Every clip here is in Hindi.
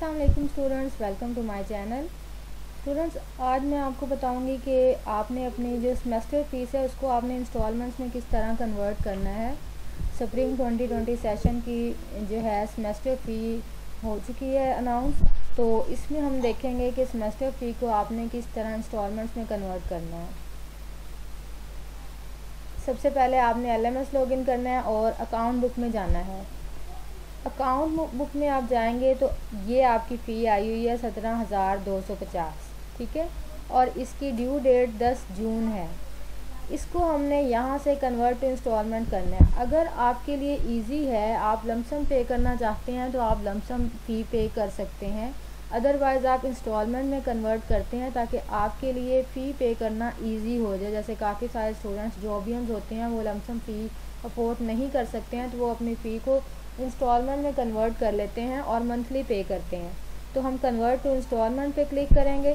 अस्सलाम वालेकुम students, welcome to my channel. Students, आज मैं आपको बताऊंगी कि आपने अपनी जो सेमेस्टर फीस है उसको आपने इंस्टॉलमेंट्स में किस तरह कन्वर्ट करना है। स्प्रिंग 2020 सेशन की जो है सेमेस्टर फ़ी हो चुकी है अनाउंस, तो इसमें हम देखेंगे कि सेमेस्टर फ़ी को आपने किस तरह इंस्टॉलमेंट्स में कन्वर्ट करना है। सबसे पहले आपने LMS लॉगिन करना है और अकाउंट बुक में जाना है। अकाउंट बुक में आप जाएंगे तो ये आपकी फ़ी आई हुई है 17,250, ठीक है, और इसकी ड्यू डेट 10 जून है। इसको हमने यहाँ से कन्वर्ट टू इंस्टॉलमेंट करना है। अगर आपके लिए इजी है, आप लमसम पे करना चाहते हैं तो आप लमसम फ़ी पे कर सकते हैं, अदरवाइज़ आप इंस्टॉलमेंट में कन्वर्ट करते हैं ताकि आपके लिए फ़ी पे करना ईजी हो जाए। जैसे काफ़ी सारे स्टूडेंट्स जॉबियंस होते हैं, वो लमसम फ़ी अफोर्ड नहीं कर सकते हैं तो वो अपनी फ़ी को इंस्टॉलमेंट में कन्वर्ट कर लेते हैं और मंथली पे करते हैं। तो हम कन्वर्ट टू इंस्टॉलमेंट पे क्लिक करेंगे।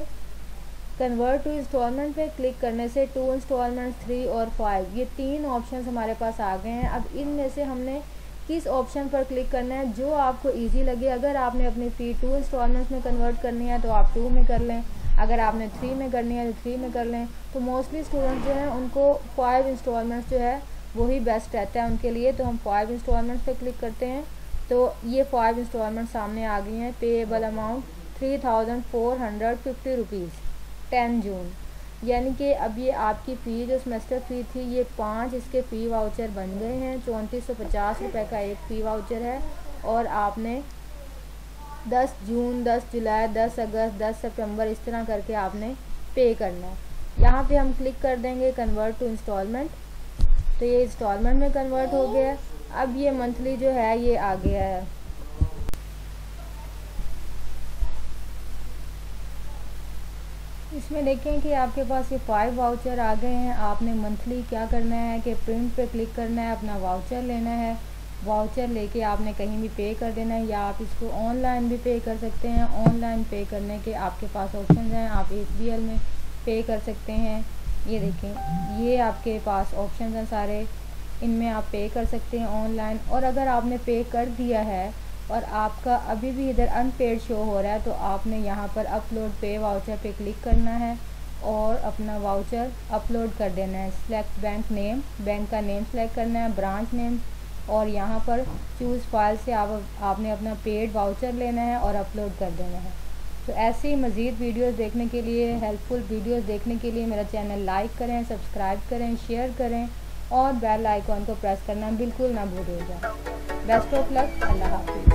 कन्वर्ट टू इंस्टॉलमेंट पे क्लिक करने से 2 इंस्टॉलमेंट 3 और 5 ये 3 ऑप्शन हमारे पास आ गए हैं। अब इनमें से हमने किस ऑप्शन पर क्लिक करना है जो आपको इजी लगे। अगर आपने अपनी फ़ी 2 इंस्टॉलमेंट्स में कन्वर्ट करनी है तो आप 2 में कर लें, अगर आपने 3 में करनी है तो 3 में कर लें। तो मोस्टली स्टूडेंट्स जो हैं उनको 5 इंस्टॉलमेंट्स जो है वही बेस्ट रहता है उनके लिए, तो हम 5 इंस्टॉलमेंट्स पे क्लिक करते हैं। तो ये 5 इंस्टॉलमेंट सामने आ गई हैं। पेएबल अमाउंट 3,450 रुपीज़ 10 जून, यानी कि अब ये आपकी फ़ी जो सेमेस्टर फ़ी थी ये 5 इसके फ़ी वाउचर बन गए हैं। 3450 रुपये का एक फ़ी वाउचर है और आपने 10 जून, 10 जुलाई, 10 अगस्त, 10 सितंबर इस तरह करके आपने पे करना है। यहाँ पर हम क्लिक कर देंगे कन्वर्ट टू इंस्टॉलमेंट, तो ये इंस्टॉलमेंट में कन्वर्ट हो गया है। अब ये मंथली जो है ये आ गया है। इसमें देखें कि आपके पास ये 5 वाउचर आ गए हैं। आपने मंथली क्या करना है कि प्रिंट पे क्लिक करना है, अपना वाउचर लेना है, वाउचर लेके आपने कहीं भी पे कर देना है, या आप इसको ऑनलाइन भी पे कर सकते हैं। ऑनलाइन पे करने के आपके पास ऑप्शन हैं, आप HBL में पे कर सकते हैं। ये देखें, ये आपके पास ऑप्शन हैं सारे, इनमें आप पे कर सकते हैं ऑनलाइन। और अगर आपने पे कर दिया है और आपका अभी भी इधर अनपेड शो हो रहा है तो आपने यहाँ पर अपलोड पे वाउचर पे क्लिक करना है और अपना वाउचर अपलोड कर देना है। सिलेक्ट बैंक नेम, बैंक का नेम सेलेक्ट करना है, ब्रांच नेम, और यहाँ पर चूज़ फाइल से आपने अपना पेड वाउचर लेना है और अपलोड कर देना है। तो ऐसे ही मज़ीद वीडियोस देखने के लिए, हेल्पफुल वीडियोस देखने के लिए मेरा चैनल लाइक करें, सब्सक्राइब करें, शेयर करें और बेल आइकॉन को प्रेस करना बिल्कुल ना भूलिएगा। बेस्ट ऑफ लक, अल्लाह हाफ़िज़।